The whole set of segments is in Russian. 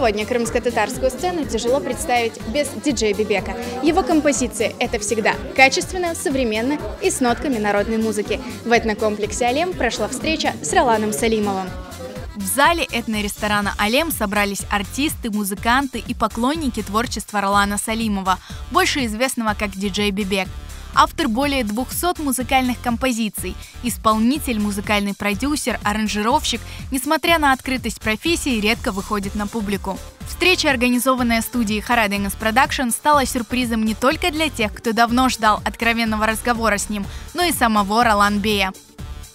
Сегодня крымско-татарскую сцену тяжело представить без диджея Бебека. Его композиции – это всегда качественно, современно и с нотками народной музыки. В этнокомплексе «Алем» прошла встреча с Роланом Салимовым. В зале этноресторана «Алем» собрались артисты, музыканты и поклонники творчества Ролана Салимова, больше известного как диджей Бебек. Автор более 200 музыкальных композиций, исполнитель, музыкальный продюсер, аранжировщик, несмотря на открытость профессии, редко выходит на публику. Встреча, организованная студией Qaradeniz production, стала сюрпризом не только для тех, кто давно ждал откровенного разговора с ним, но и самого Ролана Бея.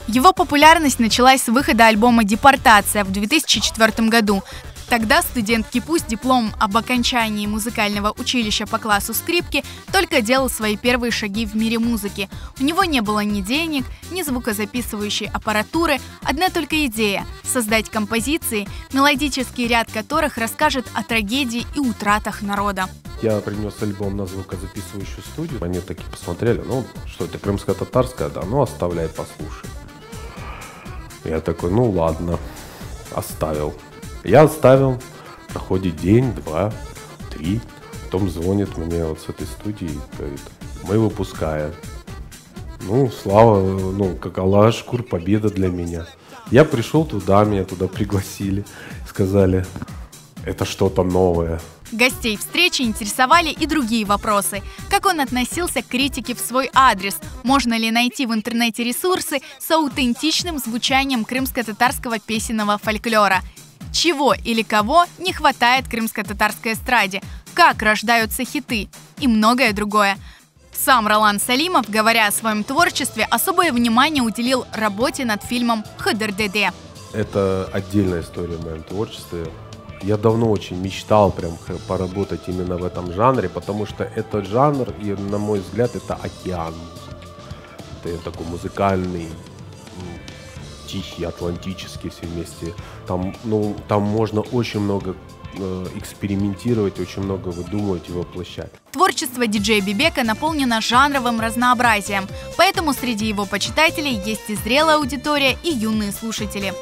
Его популярность началась с выхода альбома «Депортация» в 2004 году. Тогда студент Кипу с дипломом об окончании музыкального училища по классу скрипки только делал свои первые шаги в мире музыки. У него не было ни денег, ни звукозаписывающей аппаратуры, одна только идея – создать композиции, мелодический ряд которых расскажет о трагедии и утратах народа. Я принес альбом на звукозаписывающую студию. Они такие посмотрели, ну что это, крымско-татарская, да, ну оставляй, послушай. Я такой, ну ладно, оставил. Я оставил, проходит день, два, три, потом звонит мне вот с этой студии и говорит, мы выпускаем. Ну, слава, ну, как Аллах, шкур, победа для меня. Я пришел туда, меня туда пригласили, сказали, это что-то новое. Гостей встречи интересовали и другие вопросы. Как он относился к критике в свой адрес? Можно ли найти в интернете ресурсы с аутентичным звучанием крымско-татарского песенного фольклора? Чего или кого не хватает крымско-татарской эстраде, как рождаются хиты и многое другое. Сам Ролан Салимов, говоря о своем творчестве, особое внимание уделил работе над фильмом «Хэдэрдэдэ». Это отдельная история в моем творчестве. Я давно очень мечтал прям поработать именно в этом жанре, потому что этот жанр, и, на мой взгляд, это океан. Это такой музыкальный, тихий, атлантический, все вместе. Там, ну, там можно очень много экспериментировать, очень много выдумывать и воплощать. Творчество диджея Бебека наполнено жанровым разнообразием, поэтому среди его почитателей есть и зрелая аудитория, и юные слушатели.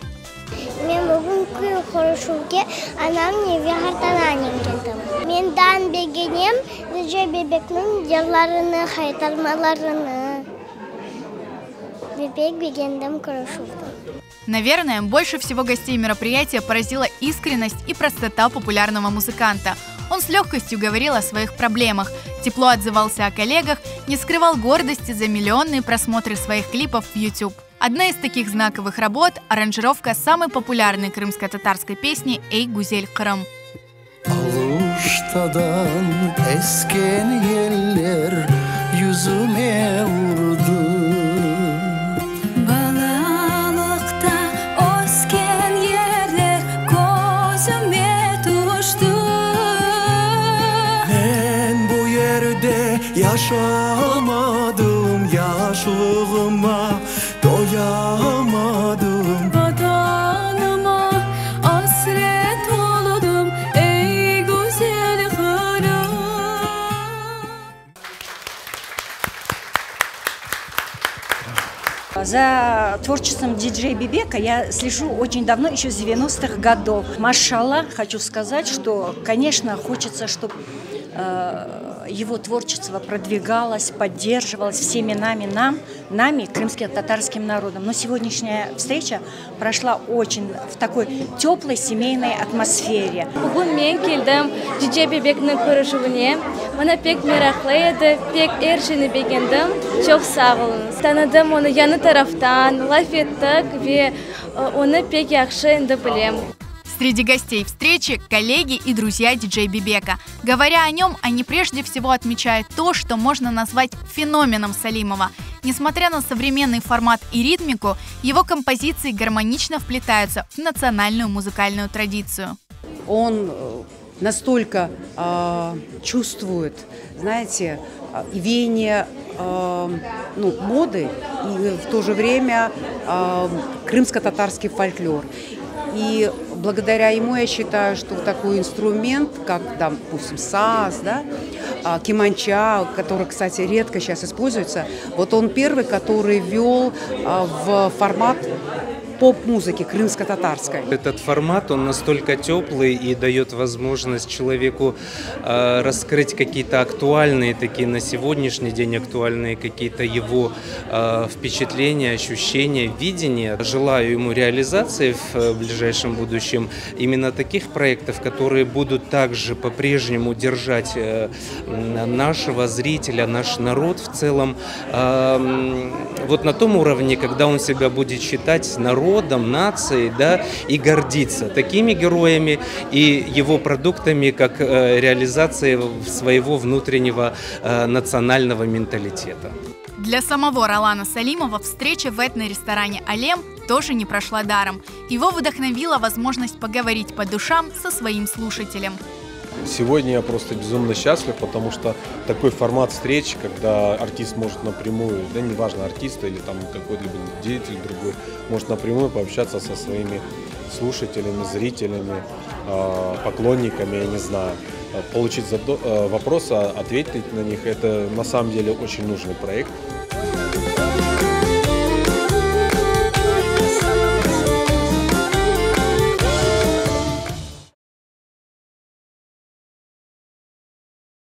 Наверное, больше всего гостей мероприятия поразила искренность и простота популярного музыканта. Он с легкостью говорил о своих проблемах, тепло отзывался о коллегах, не скрывал гордости за миллионные просмотры своих клипов в YouTube. Одна из таких знаковых работ – аранжировка самой популярной крымско-татарской песни «Эй Гузель Кром». Yaşamadım yaşlığıma doyamadım vatanıma hasret oldum ey güzel hanım. За творчеством диджея Бебека я слежу очень давно, еще с 90-х годов. Машалла, хочу сказать, что, конечно, хочется, чтобы его творчество продвигалось, поддерживалось всеми нами, крымским татарским народом. Но сегодняшняя встреча прошла очень в такой теплой семейной атмосфере. Среди гостей встречи – коллеги и друзья диджея Бебека. Говоря о нем, они прежде всего отмечают то, что можно назвать феноменом Салимова. Несмотря на современный формат и ритмику, его композиции гармонично вплетаются в национальную музыкальную традицию. Он настолько чувствует, знаете, веяние моды и в то же время крымско-татарский фольклор. И благодаря ему я считаю, что такой инструмент, как, допустим, САЗ, да, Кеманча, который, кстати, редко сейчас используется, вот он первый, который ввел в формат поп-музыки крымско-татарской. Этот формат, он настолько теплый и дает возможность человеку раскрыть какие-то актуальные, такие на сегодняшний день актуальные какие-то его впечатления, ощущения, видения. Желаю ему реализации в ближайшем будущем именно таких проектов, которые будут также по-прежнему держать нашего зрителя, наш народ в целом вот на том уровне, когда он себя будет считать народом, нацией, да, и гордиться такими героями и его продуктами, как реализация своего внутреннего национального менталитета. Для самого Ролана Салимова встреча в этно-ресторане «Алем» тоже не прошла даром. Его вдохновила возможность поговорить по душам со своим слушателем. Сегодня я просто безумно счастлив, потому что такой формат встреч, когда артист может напрямую, да неважно артиста или там какой-либо деятель другой, может напрямую пообщаться со своими слушателями, зрителями, поклонниками, я не знаю, получить вопросы, ответить на них. Это на самом деле очень нужный проект.